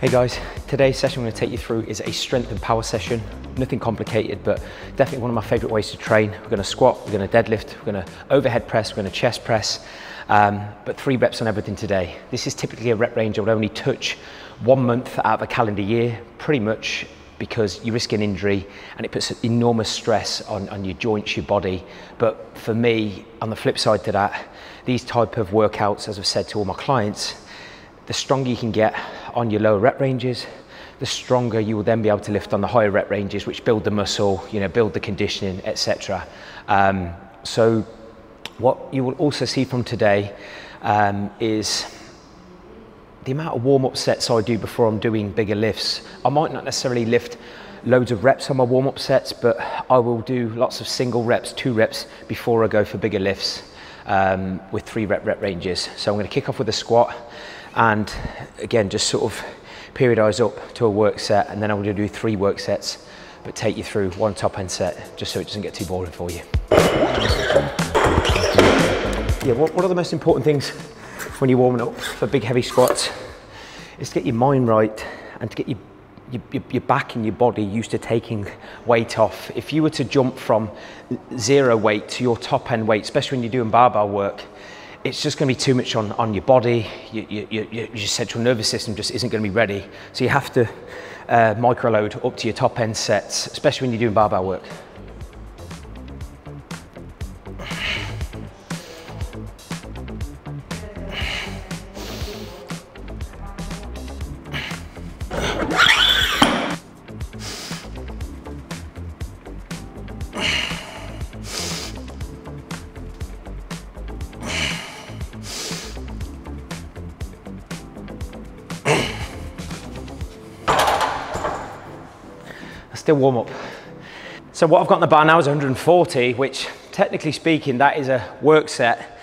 Hey guys, today's session I'm going to take you through is a strength and power session. Nothing complicated, but definitely one of my favorite ways to train. We're going to squat, we're going to deadlift, we're going to overhead press, we're going to chest press, but 3 reps on everything today. This is typically a rep range I would only touch 1 month out of a calendar year, pretty much, because you risk an injury and it puts enormous stress on your joints, your body. But for me, on the flip side to that, these type of workouts, as I've said to all my clients, the stronger you can get on your lower rep ranges, the stronger you will then be able to lift on the higher rep ranges, which build the muscle, you know, build the conditioning, etc. So what you will also see from today is the amount of warm-up sets I do before I'm doing bigger lifts. I might not necessarily lift loads of reps on my warm-up sets, but I will do lots of single reps, 2 reps before I go for bigger lifts with 3 rep ranges. So I'm going to kick off with a squat and again just sort of periodize up to a work set, and then I'm going to do 3 work sets but take you through 1 top end set just so it doesn't get too boring for you. Yeah, what are the most important things when you're warming up for big heavy squats is to get your mind right and to get your back and your body used to taking weight off. If you were to jump from 0 weight to your top end weight, especially when you're doing barbell work, it's just going to be too much on your body. Your central nervous system just isn't going to be ready. So you have to microload up to your top end sets, especially when you're doing barbell work. Still warm up. So what I've got in the bar now is 140, which technically speaking, that is a work set.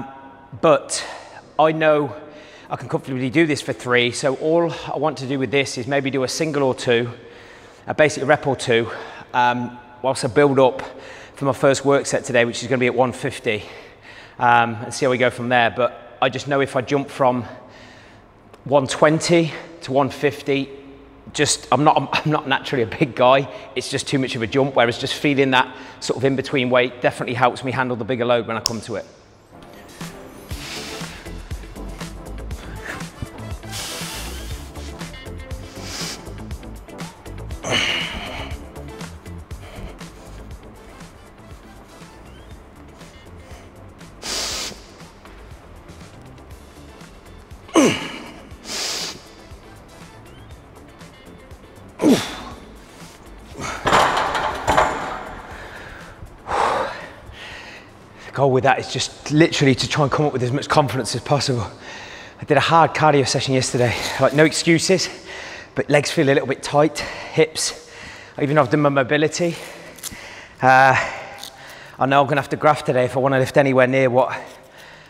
But I know I can comfortably do this for 3. So all I want to do with this is maybe do a single or 2, a basic rep or 2, whilst I build up for my first work set today, which is going to be at 150, and see how we go from there. But I just know if I jump from 120 to 150, I'm not naturally a big guy. It's just too much of a jump, whereas just feeling that sort of in-between weight definitely helps me handle the bigger load when I come to it. Goal with that is just literally to try and come up with as much confidence as possible. I did a hard cardio session yesterday, like no excuses, but legs feel a little bit tight, hips. Even though I've done my mobility, I know I'm gonna have to graft today if I want to lift anywhere near what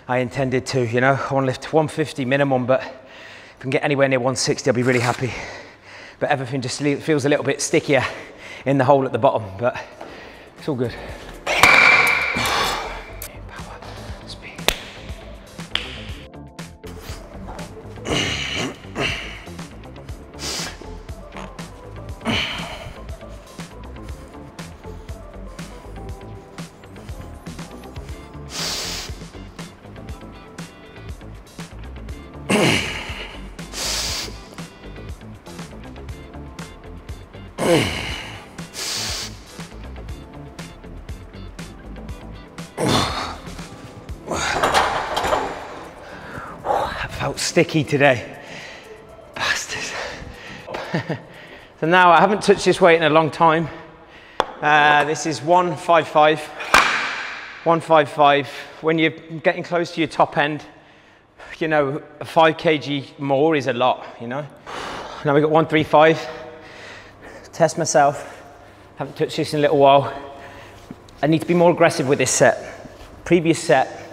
I intended to. You know, I want to lift 150 minimum, but if I can get anywhere near 160, I'll be really happy. But everything just feels a little bit stickier in the hole at the bottom, but it's all good. Felt sticky today, bastards. So now I haven't touched this weight in a long time. This is 155, 155. When you're getting close to your top end, you know, 5 kg more is a lot, you know. Now we've got 135. Test myself. Haven't touched this in a little while. I need to be more aggressive with this set. Previous set,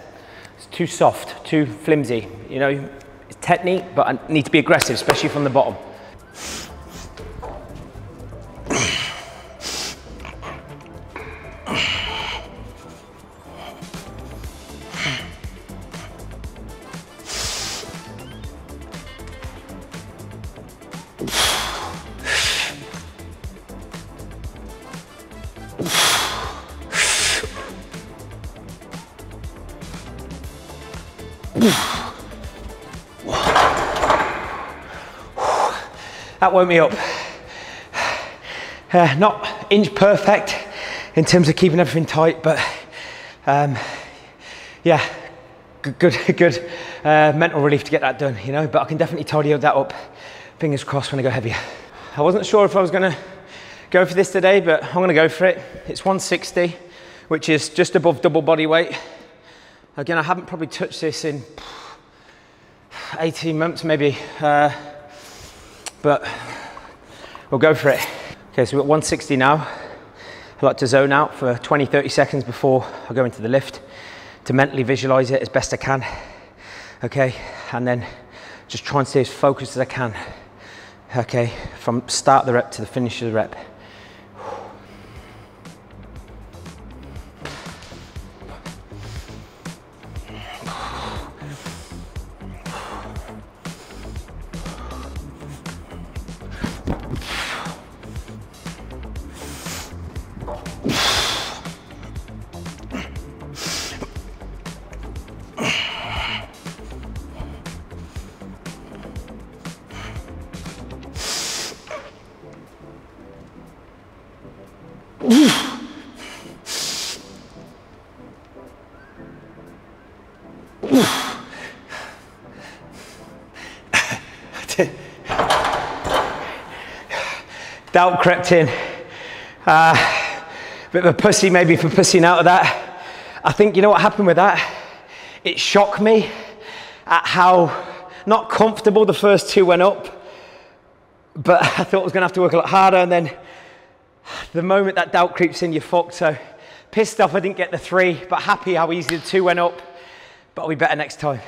it's too soft, too flimsy, you know. It's technique, but I need to be aggressive, especially from the bottom. That woke me up. Not inch perfect in terms of keeping everything tight, but yeah, good mental relief to get that done, you know. But I can definitely tidy that up, fingers crossed, when I go heavier. I wasn't sure if I was gonna go for this today, but I'm gonna go for it. It's 160, which is just above double body weight. Again, I haven't probably touched this in 18 months maybe, but we'll go for it. Okay, so we're at 160 now. I like to zone out for 20, 30 seconds before I go into the lift to mentally visualize it as best I can. Okay, and then just try and stay as focused as I can. Okay, from start of the rep to the finish of the rep. Doubt crept in. Bit of a pussy maybe for pussing out of that. I think you know what happened with that? It shocked me at how not comfortable the first two went up, but I thought I was gonna have to work a lot harder, and then the moment that doubt creeps in, you're fucked. So pissed off I didn't get the three, but happy how easy the two went up, but I'll be better next time.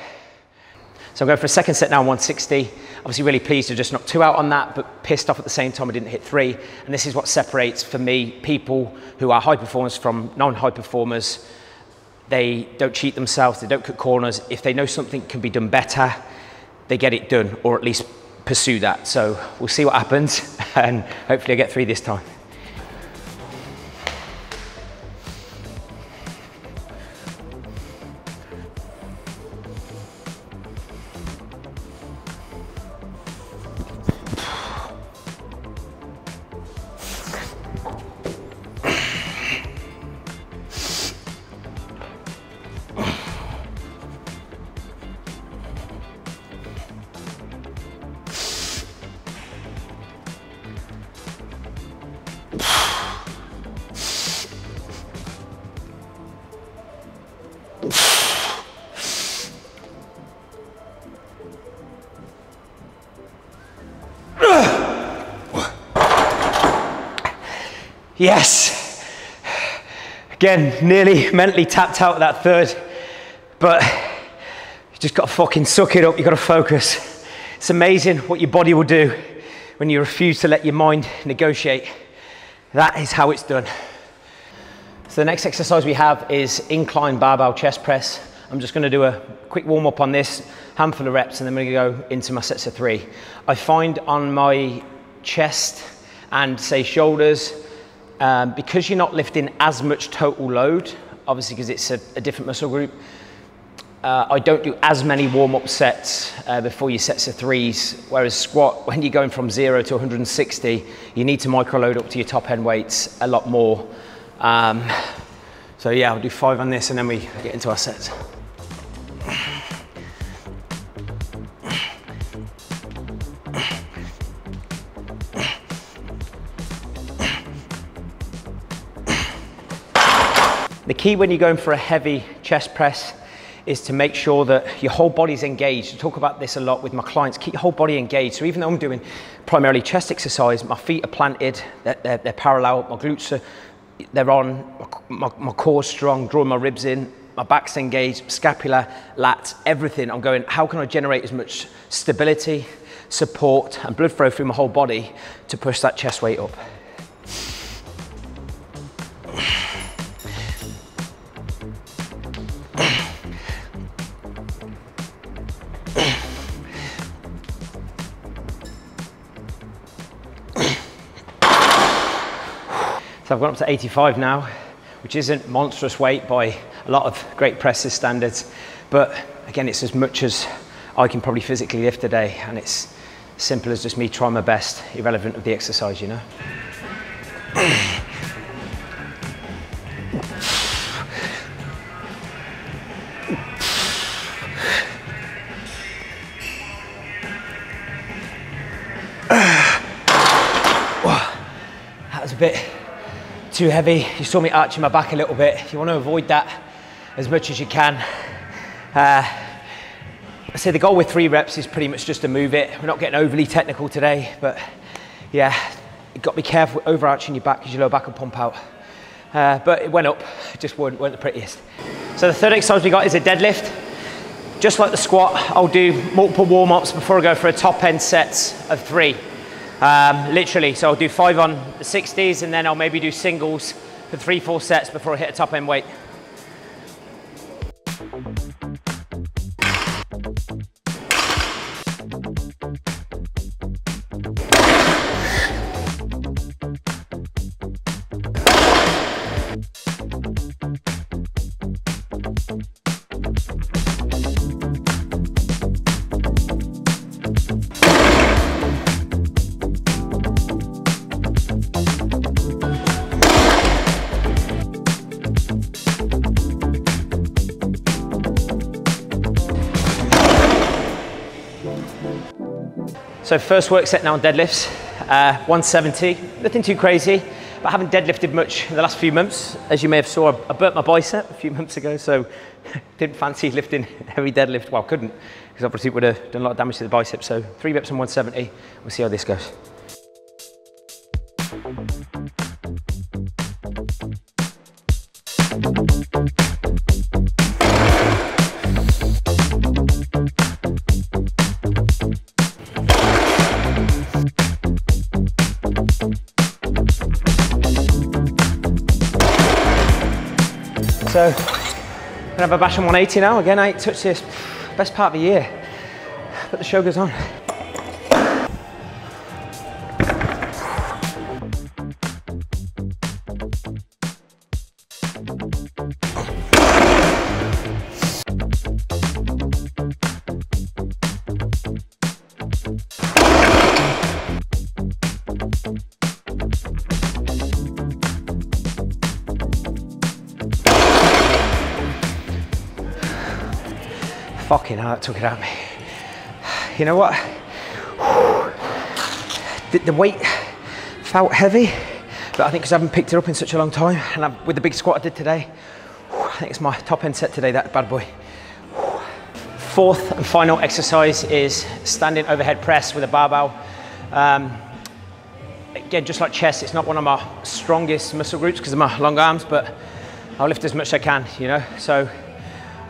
So I'm going for a second set now on 160. Obviously really pleased to just knock two out on that, but pissed off at the same time I didn't hit three. And this is what separates, for me, people who are high performers from non-high performers. They don't cheat themselves, they don't cut corners. If they know something can be done better, they get it done, or at least pursue that. So we'll see what happens, and hopefully I get three this time. Yes, again, nearly mentally tapped out that third, but you just gotta fucking suck it up, you gotta focus. It's amazing what your body will do when you refuse to let your mind negotiate. That is how it's done. So the next exercise we have is incline barbell chest press. I'm just gonna do a quick warm up on this, handful of reps, and then we're gonna go into my sets of three. I find on my chest and say shoulders, because you're not lifting as much total load, obviously because it's a different muscle group, I don't do as many warm-up sets before your sets of threes, whereas squat, when you're going from 0 to 160, you need to micro-load up to your top-end weights a lot more. So yeah, I'll do 5 on this and then we get into our sets. The key when you're going for a heavy chest press is to make sure that your whole body's engaged. I talk about this a lot with my clients. Keep your whole body engaged. So even though I'm doing primarily chest exercise, my feet are planted, they're parallel, my glutes are, they're on, my core's strong, drawing my ribs in, my back's engaged, scapula, lats, everything. I'm going, how can I generate as much stability, support, and blood flow through my whole body to push that chest weight up? I've gone up to 85 now, which isn't monstrous weight by a lot of great presses standards, but again, it's as much as I can probably physically lift today, and it's simple as just me trying my best, irrelevant of the exercise, you know. That was a bit too heavy. You saw me arching my back a little bit. You want to avoid that as much as you can. I say the goal with 3 reps is pretty much just to move it. We're not getting overly technical today, but yeah, you've got to be careful with overarching your back because your lower back will pump out. But it went up, it just weren't the prettiest. So the third exercise we got is a deadlift. Just like the squat, I'll do multiple warm-ups before I go for a top end sets of 3. Literally, so I'll do 5 on the 60s and then I'll maybe do singles for 3-4 sets before I hit a top end weight. So first work set now on deadlifts, 170, nothing too crazy, but I haven't deadlifted much in the last few months. As you may have saw, I burnt my bicep a few months ago, so didn't fancy lifting heavy deadlift. Well, couldn't, because obviously it would have done a lot of damage to the bicep. So 3 reps on 170, we'll see how this goes. So, I'm gonna have a bash on 180 now. Again, I ain't touched this best part of the year, but the show goes on. Fucking hell, that took it out of me. You know what? The weight felt heavy, but I think because I haven't picked it up in such a long time, and with the big squat I did today, I think it's my top end set today, that bad boy. Fourth and final exercise is standing overhead press with a barbell. Again, just like chest, it's not one of my strongest muscle groups because of my long arms, but I'll lift as much as I can, you know? So.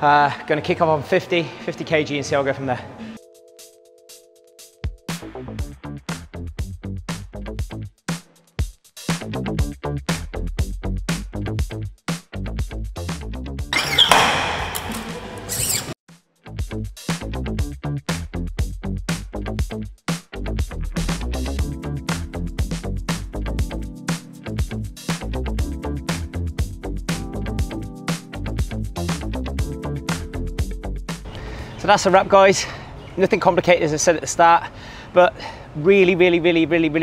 Gonna kick off on 50 kg and see how I go from there. So that's a wrap, guys. Nothing complicated, as I said at the start, but really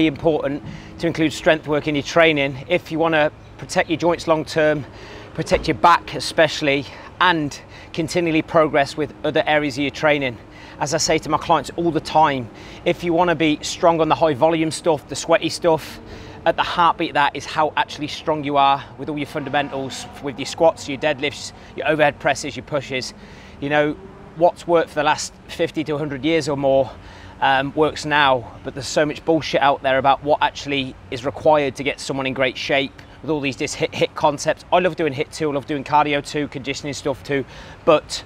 important to include strength work in your training if you want to protect your joints long term, protect your back especially, and continually progress with other areas of your training. As I say to my clients all the time, if you want to be strong on the high volume stuff, the sweaty stuff, at the heartbeat of that is how actually strong you are with all your fundamentals, with your squats, your deadlifts, your overhead presses, your pushes. You know, what's worked for the last 50 to 100 years or more works now, but there's so much bullshit out there about what actually is required to get someone in great shape with all these hit concepts. I love doing hit too, I love doing cardio too, conditioning stuff too, but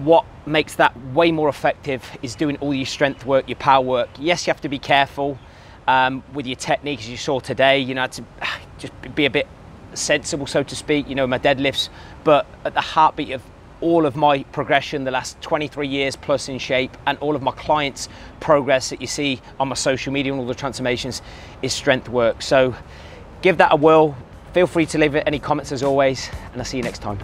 what makes that way more effective is doing all your strength work, your power work. Yes, you have to be careful with your technique, as you saw today. You know, I had to just be a bit sensible, so to speak, you know, my deadlifts, but at the heartbeat of all of my progression the last 23 years plus in shape, and all of my clients' progress that you see on my social media and all the transformations, is strength work. So give that a whirl. Feel free to leave any comments as always, and I'll see you next time.